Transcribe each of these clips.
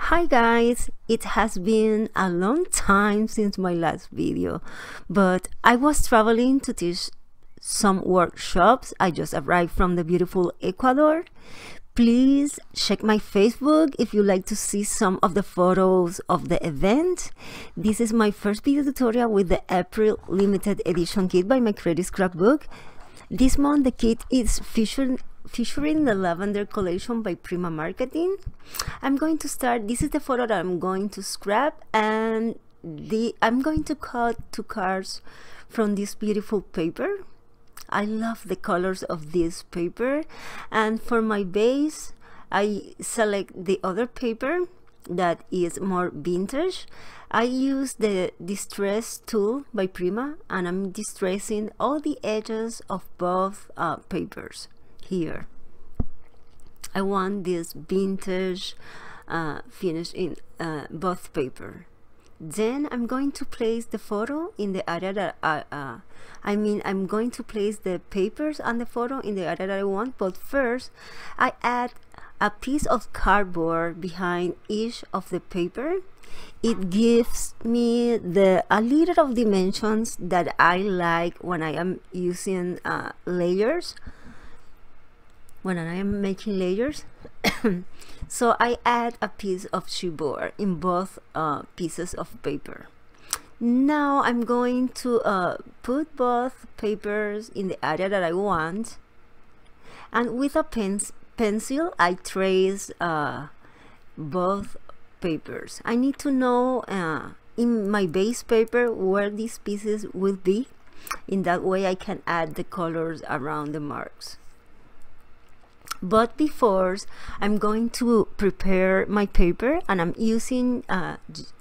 Hi guys, it has been a long time since my last video, but I was traveling to teach some workshops. I just arrived from the beautiful Ecuador. Please check my Facebook if you like to see some of the photos of the event. This is my first video tutorial with the April limited edition kit by My Creative Scrapbook. This month the kit is featuring the Lavender Collection by Prima Marketing. I'm going to start. This is the photo that I'm going to scrap, and I'm going to cut two cards from this beautiful paper. I love the colors of this paper, and for my base I select the other paper that is more vintage. I use the Distress tool by Prima, and I'm distressing all the edges of both papers. Here I want this vintage finish in both paper. Then I'm going to place the photo in the area that I'm going to place the papers and the photo in the area that I want, but first I add a piece of cardboard behind each of the paper. It gives me a little of dimensions that I like when I am using layers. When I am making layers so I add a piece of chipboard in both pieces of paper. Now I'm going to put both papers in the area that I want, and with a pencil I trace both papers. I need to know in my base paper where these pieces will be. In that way I can add the colors around the marks. But before, I'm going to prepare my paper, and I'm using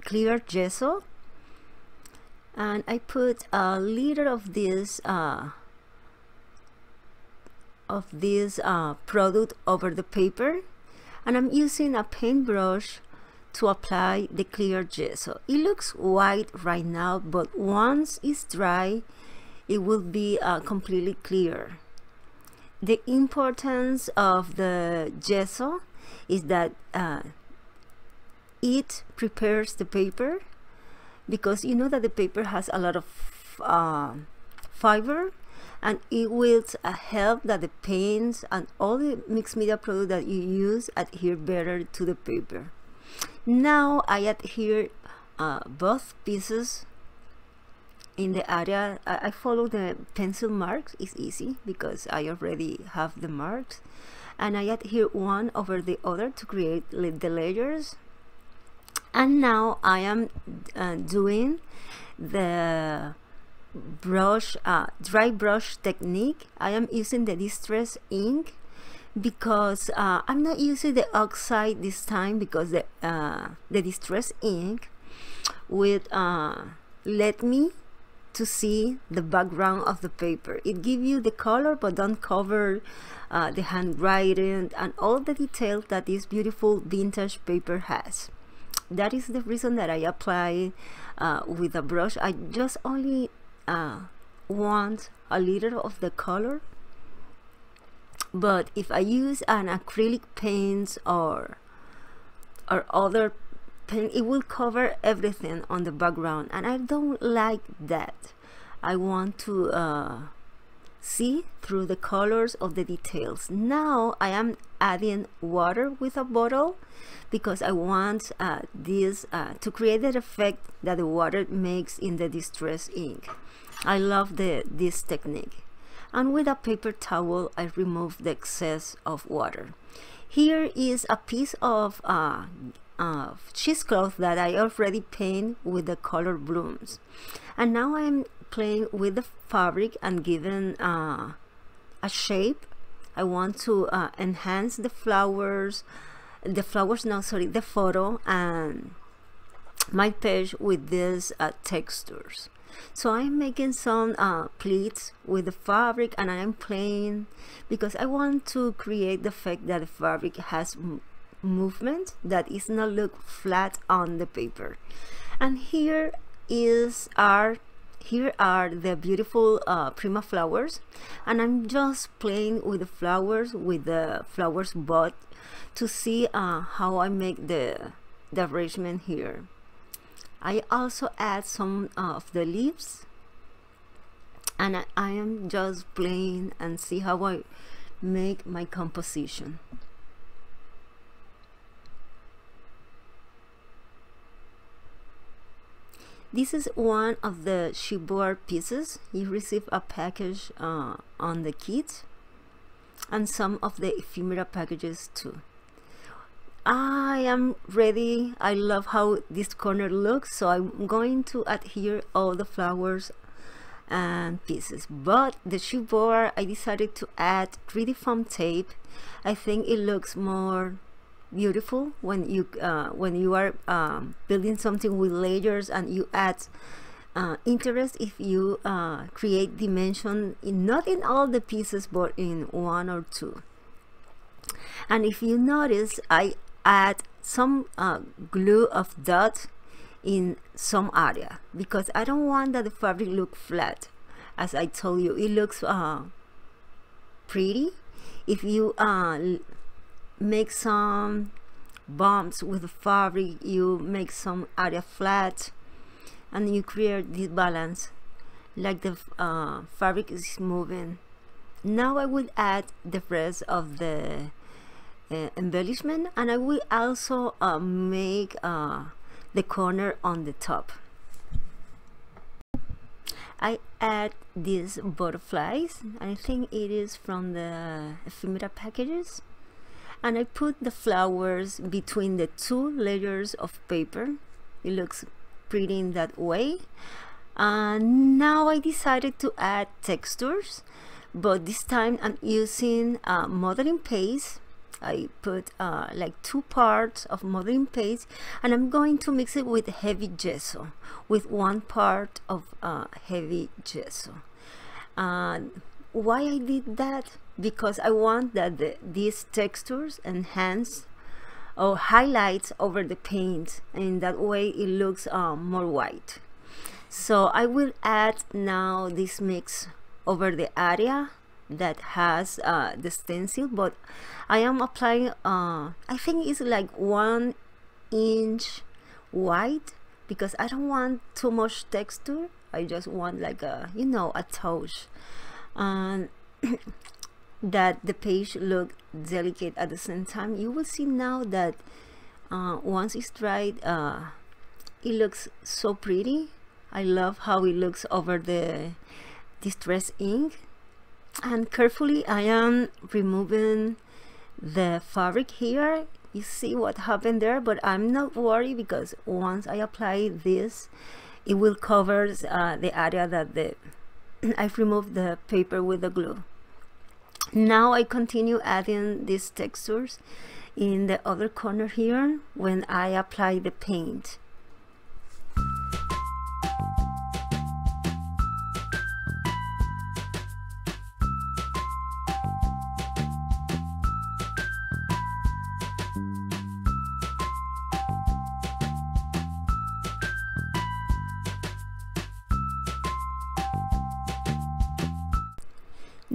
clear gesso, and I put a little of this product over the paper, and I'm using a paintbrush to apply the clear gesso. It looks white right now, but once it's dry it will be completely clear. The importance of the gesso is that it prepares the paper, because you know that the paper has a lot of fiber, and it will help that the paints and all the mixed media products that you use adhere better to the paper. Now I adhere both pieces in the area. I follow the pencil marks. It's easy because I already have the marks, and I adhere one over the other to create the layers. And now I am doing the brush dry brush technique. I am using the Distress ink because I'm not using the oxide this time, because the Distress ink will let me to see the background of the paper. It gives you the color but don't cover the handwriting and all the detail that this beautiful vintage paper has. That is the reason that I apply with a brush. I just only want a little of the color, but if I use an acrylic paint or other paint, it will cover everything on the background, and I don't like that. I want to see through the colors of the details. Now I am adding water with a bottle, because I want this to create that effect that the water makes in the Distress ink. I love this technique. And with a paper towel I remove the excess of water. Here is a piece of cheesecloth that I already paint with the color blooms, and now I'm playing with the fabric and giving a shape. I want to enhance the photo and my page with these textures. So I'm making some pleats with the fabric, and I'm playing because I want to create the effect that the fabric has movement, that is not look flat on the paper. And here are the beautiful Prima flowers, and I'm just playing with the flowers bud to see how I make the the arrangement here. I also add some of the leaves, and I am just playing and see how I make my composition. This is one of the chipboard pieces. You receive a package on the kit, and some of the ephemera packages too. I am ready. I love how this corner looks, so I'm going to adhere all the flowers and pieces. But the chipboard, I decided to add 3D foam tape. I think it looks more beautiful when you are building something with layers, and you add interest if you create dimension, not in all the pieces but in one or two. And if you notice, I add some glue of dot in some area, because I don't want that the fabric look flat. As I told you, it looks pretty if you make some bumps with the fabric, you make some area flat, and you create this balance like the fabric is moving. Now I will add the rest of the embellishment, and I will also make the corner on the top. I add these butterflies. I think it is from the ephemera packages. And I put the flowers between the two layers of paper. It looks pretty in that way. And now I decided to add textures, but this time I'm using modeling paste. I put like 2 parts of modeling paste, and I'm going to mix it with heavy gesso, with 1 part of heavy gesso. Why I did that? Because I want that these textures enhance or highlights over the paint, and that way it looks more white. So I will add now this mix over the area that has the stencil, but I am applying I think it's like 1 inch wide, because I don't want too much texture. I just want like a, you know, a touch, and that the page look delicate at the same time. You will see now that once it's dried, it looks so pretty. I love how it looks over the Distress ink. And carefully I am removing the fabric here. You see what happened there, but I'm not worried, because once I apply this, it will cover the area that I've removed the paper with the glue. Now I continue adding these textures in the other corner here when I apply the paint.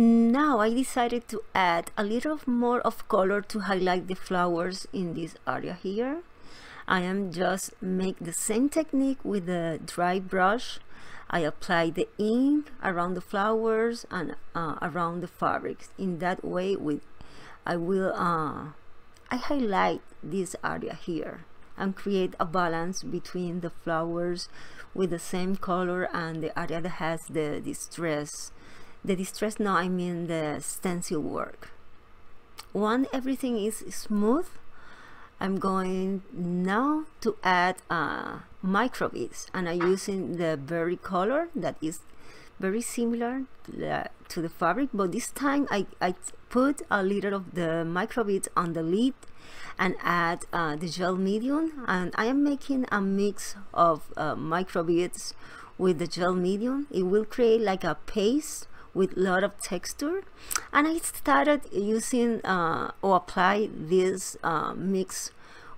Now I decided to add a little more of color to highlight the flowers in this area here. I am just make the same technique with the dry brush. I apply the ink around the flowers and around the fabrics. In that way, I highlight this area here and create a balance between the flowers with the same color and the area that has the distress. I mean the stencil work. Once everything is smooth, I'm going now to add microbeads, and I'm using the berry color that is very similar to the fabric, but this time I put a little of the microbeads on the lid and add the gel medium, and I am making a mix of microbeads with the gel medium. It will create like a paste with a lot of texture. And I started using or apply this mix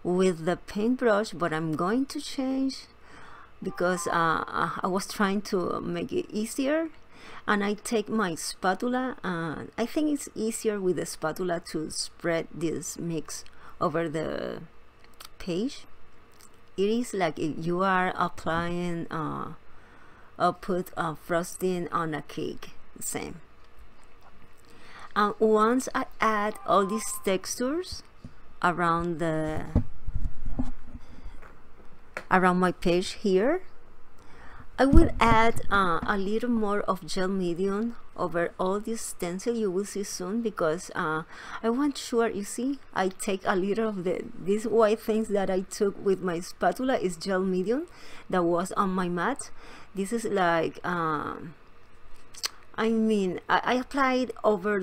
with the paintbrush, but I'm going to change because I was trying to make it easier. And I take my spatula, and I think it's easier with the spatula to spread this mix over the page. it is like you are applying or put frosting on a cake. Same. And once I add all these textures around the my page here, I will add a little more of gel medium over all this stencil. You will see soon, because I want sure, you see, I take a little of the these white things that I took with my spatula is gel medium that was on my mat. This is like I mean, I applied over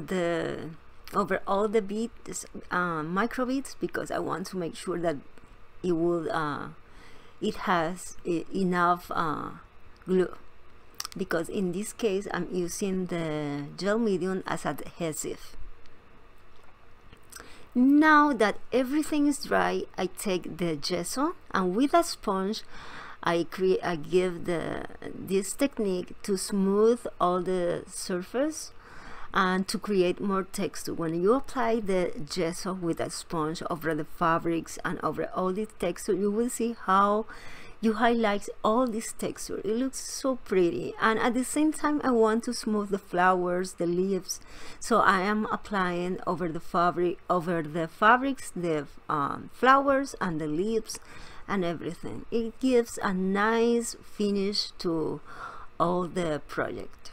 all the beads, micro beads, because I want to make sure that it will it has enough glue, because in this case I'm using the gel medium as adhesive. Now that everything is dry, I take the gesso, and with a sponge I give this technique to smooth all the surface and to create more texture. When you apply the gesso with a sponge over the fabrics and over all the texture, you will see how you highlight all this texture. It looks so pretty, and at the same time I want to smooth the flowers, the leaves, so I am applying over the fabrics the flowers and the leaves and everything. It gives a nice finish to all the project.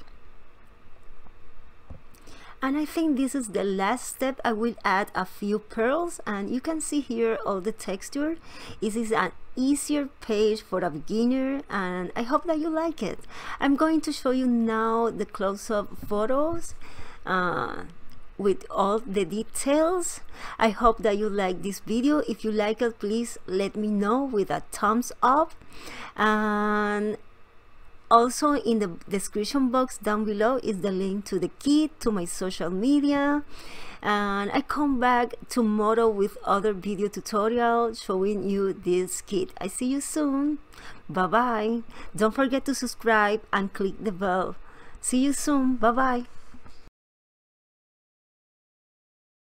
And I think this is the last step. I will add a few pearls, and you can see here all the texture. This is an easier page for a beginner, and I hope that you like it. I'm going to show you now the close-up photos with all the details. I hope that you like this video. If you like it, please let me know with a thumbs up, and also in the description box down below is the link to the kit, to my social media, and I come back tomorrow with other video tutorial showing you this kit. I see you soon. Bye bye. Don't forget to subscribe and click the bell. See you soon. Bye bye.